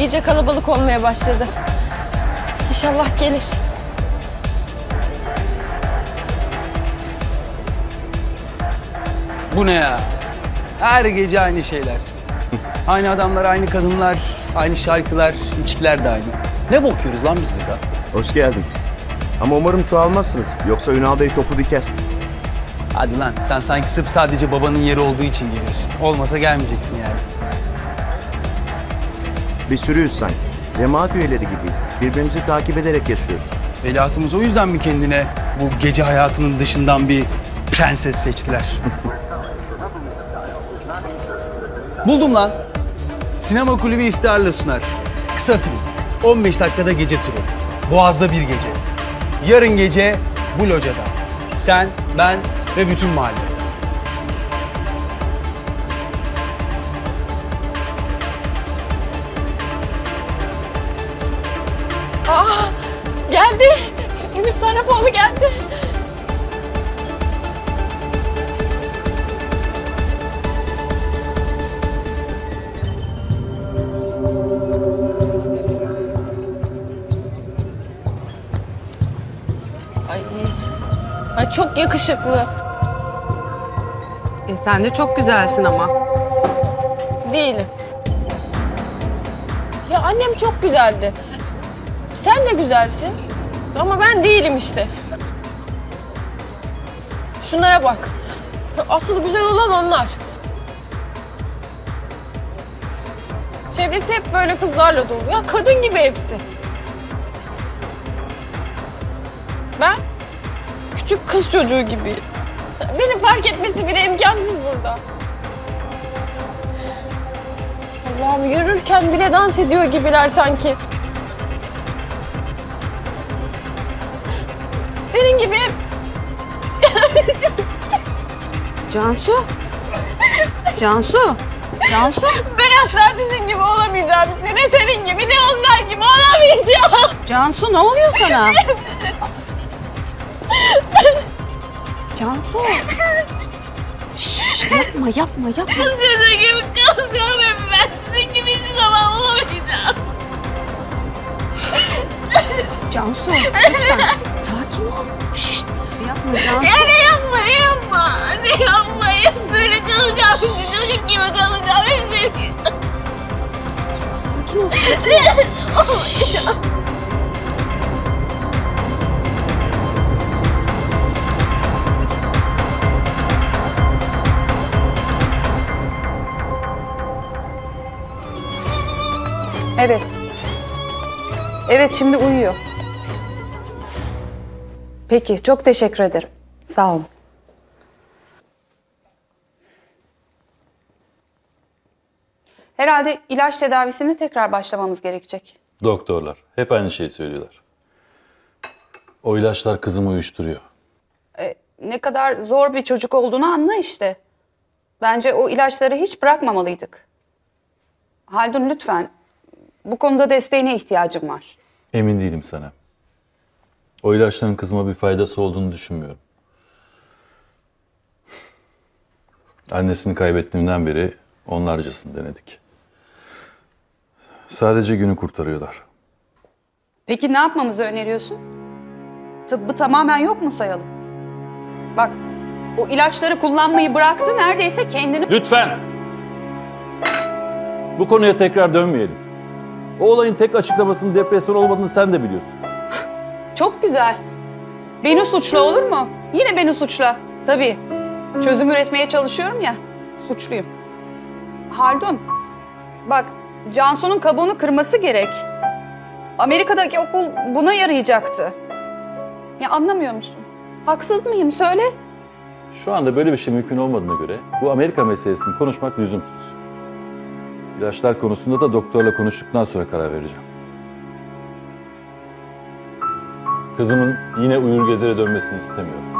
İyice kalabalık olmaya başladı. İnşallah gelir. Bu ne ya? Her gece aynı şeyler. Aynı adamlar, aynı kadınlar, aynı şarkılar, içkiler de aynı. Ne bakıyoruz lan biz burada? Hoş geldin. Ama umarım çoğalmazsınız. Yoksa Ünal Bey topu diker. Hadi lan, sen sanki sırf sadece babanın yeri olduğu için geliyorsun. Olmasa gelmeyeceksin yani. Bir sürüyüz sanki. Cemaat üyeleri gibiyiz. Birbirimizi takip ederek yaşıyoruz. Veliahtımız o yüzden mi kendine bu gece hayatının dışından bir prenses seçtiler? Buldum lan. Sinema kulübü iftiharla sunar. Kısa film. 15 dakikada gece turu. Boğaz'da bir gece. Yarın gece bu locada. Sen, ben ve bütün mahalle. Aa, geldi. Emir Sarrafoğlu geldi. Ay çok yakışıklı. Sen de çok güzelsin ama. Değilim. Ya annem çok güzeldi. Sen de güzelsin. Ama ben değilim işte. Şunlara bak. Asıl güzel olan onlar. Çevresi hep böyle kızlarla dolu. Ya kadın gibi hepsi. Ben küçük kız çocuğu gibiyim. Beni fark etmesi bile imkansız burada. Allah'ım yürürken bile dans ediyor gibiler sanki. Senin gibi hep... Cansu? Cansu? Cansu? Ben asla sizin gibi olamayacağım işte. Ne senin gibi ne onlar gibi olamayacağım. Cansu ne oluyor sana? Cansu. Şşş yapma yapma yapma. Çocuğu gibi kalkıyorum ben. Sizin gibi hiçbir zaman olamayacağım. Cansu lütfen sakin ol. Şşt yapma Cansu. Ya ne yapma ne yapma. Ne yapma böyle kalacağım. Çocuk gibi kalacağım. Hepsi. Sakin ol sakin ol. Evet. Evet, şimdi uyuyor. Peki, çok teşekkür ederim. Sağ olun. Herhalde ilaç tedavisini tekrar başlamamız gerekecek. Doktorlar hep aynı şeyi söylüyorlar. O ilaçlar kızımı uyuşturuyor. Ne kadar zor bir çocuk olduğunu anla işte. Bence o ilaçları hiç bırakmamalıydık. Haldun lütfen... Bu konuda desteğine ihtiyacım var. Emin değilim sana. O ilaçların kızıma bir faydası olduğunu düşünmüyorum. Annesini kaybettiğimden beri onlarcasını denedik. Sadece günü kurtarıyorlar. Peki ne yapmamızı öneriyorsun? Tıbbı tamamen yok mu sayalım? Bak, o ilaçları kullanmayı bıraktı, neredeyse kendini... Lütfen! Bu konuya tekrar dönmeyelim. O olayın tek açıklamasının depresyon olmadığını sen de biliyorsun. Çok güzel. Beni suçla olur mu? Yine beni suçla. Tabii. Çözüm üretmeye çalışıyorum ya. Suçluyum. Haldun, bak Cansu'nun kabuğunu kırması gerek. Amerika'daki okul buna yarayacaktı. Ya anlamıyor musun? Haksız mıyım? Söyle. Şu anda böyle bir şey mümkün olmadığına göre bu Amerika meselesini konuşmak lüzumsuz. İlaçlar konusunda da doktorla konuştuktan sonra karar vereceğim. Kızımın yine uyur gezere dönmesini istemiyorum.